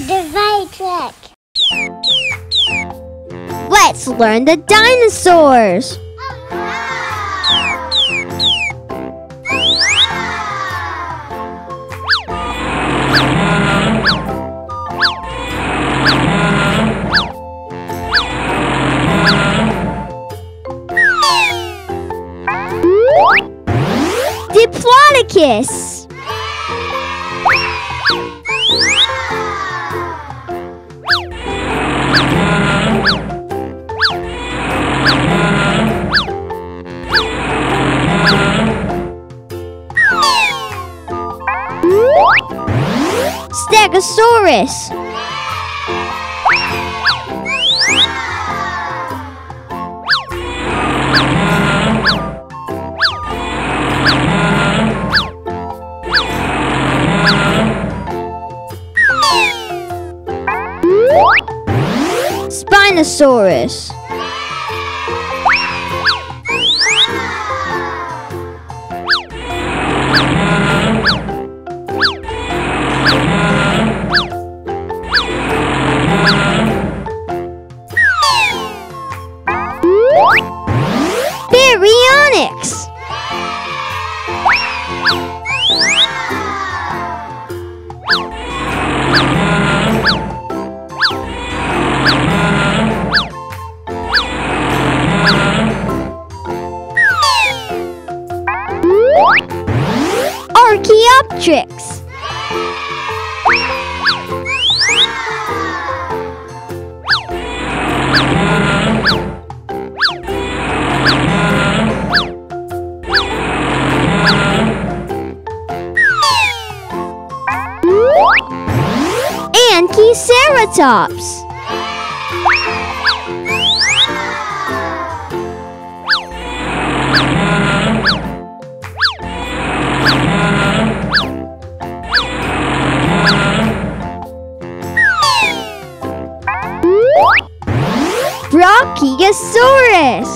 did the right trick. Let's learn the dinosaurs. Diplodocus. Stegosaurus. Spinosaurus. Keyoptrix. And Keyceratops. Brachiosaurus.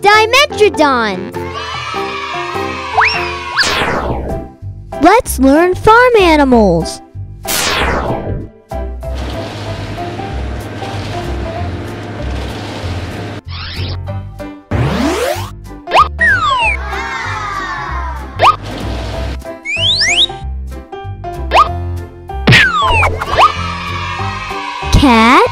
Dimetrodon. Let's learn farm animals. Cat.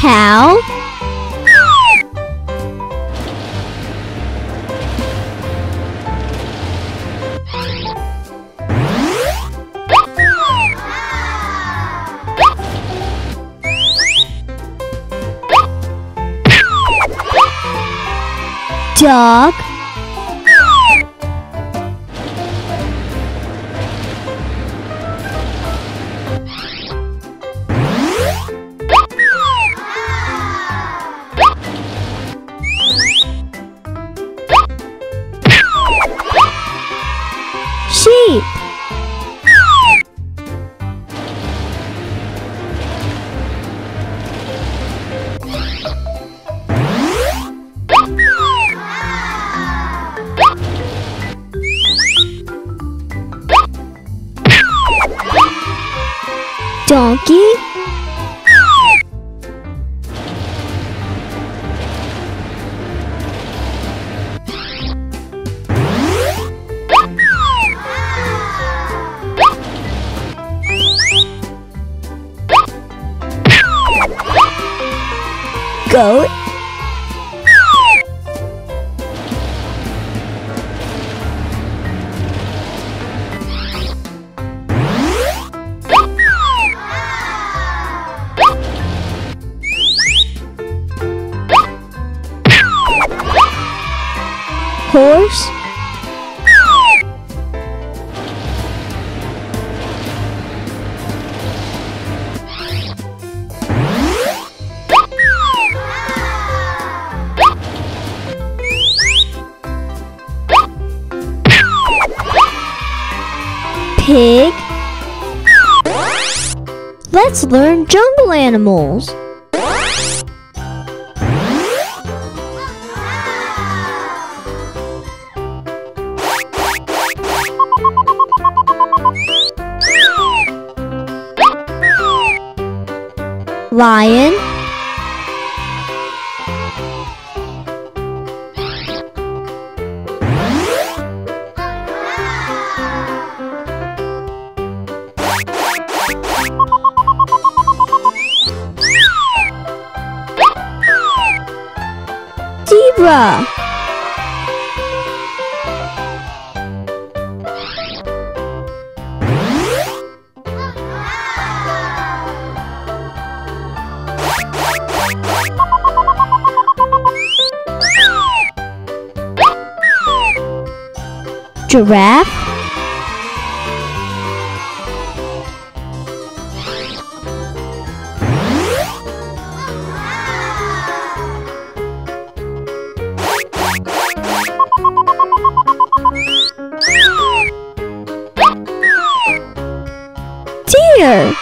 Cow. Dog. Sheep. Donkey. Goat. Horse. pig. Let's learn jungle animals. Lion, zebra, giraffe, deer,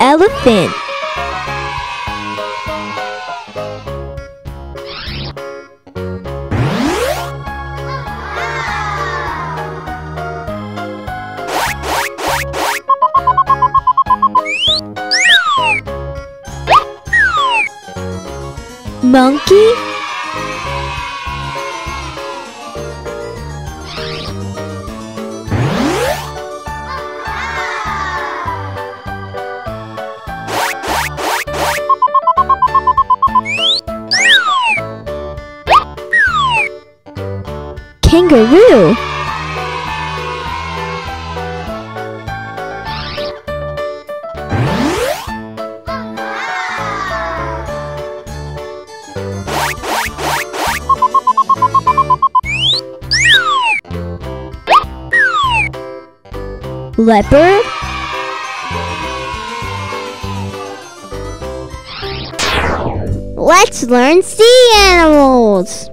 elephant, monkey, kangaroo, leopard, let's learn sea animals.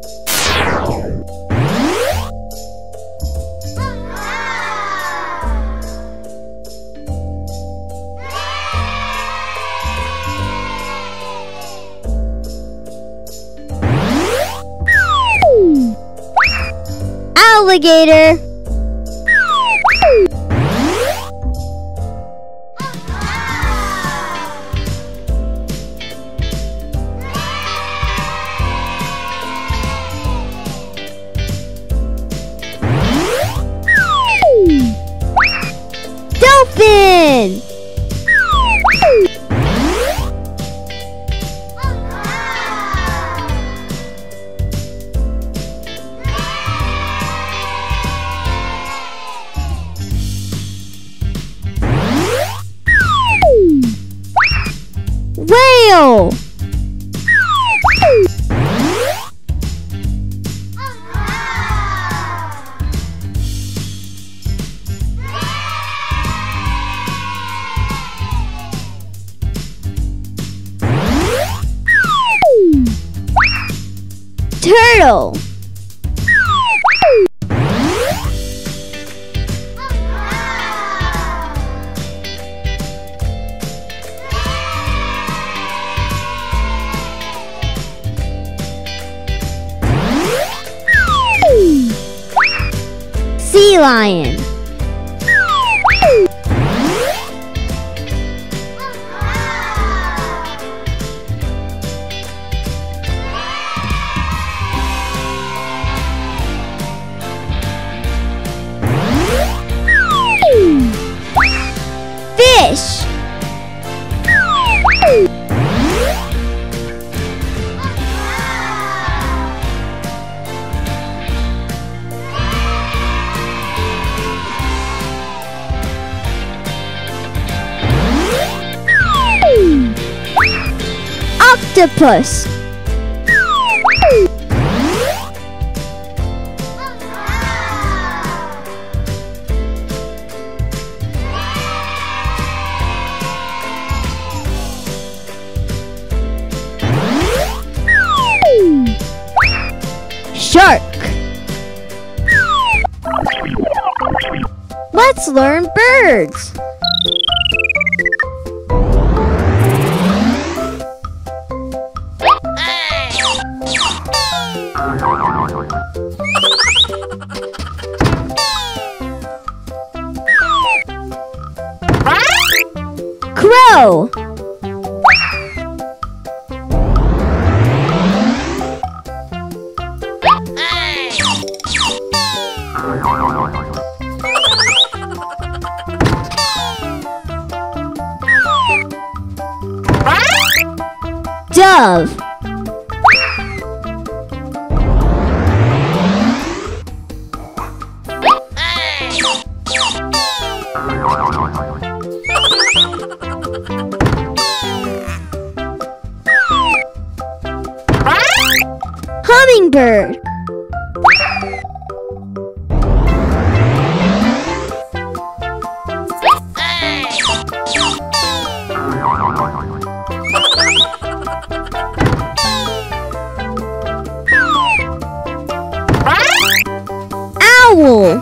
Alligator, dolphin, whale, turtle, sea lion, fish, octopus, shark. Let's learn birds. Crow. Dove. Hummingbird. Owl.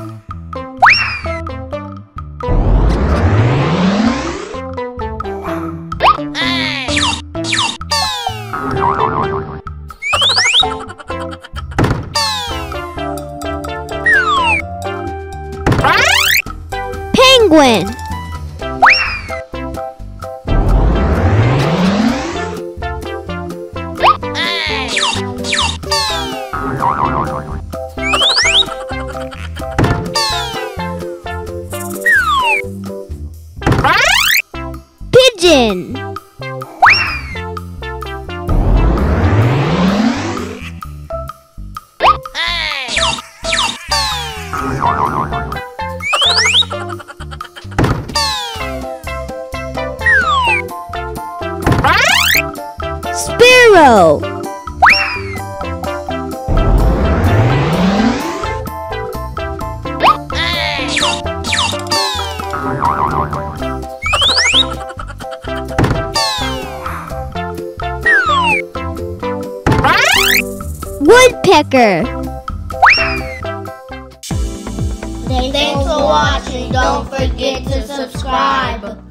Penguin. Pigeon. Sparrow. Woodpecker. Thanks for watching. Don't forget to subscribe.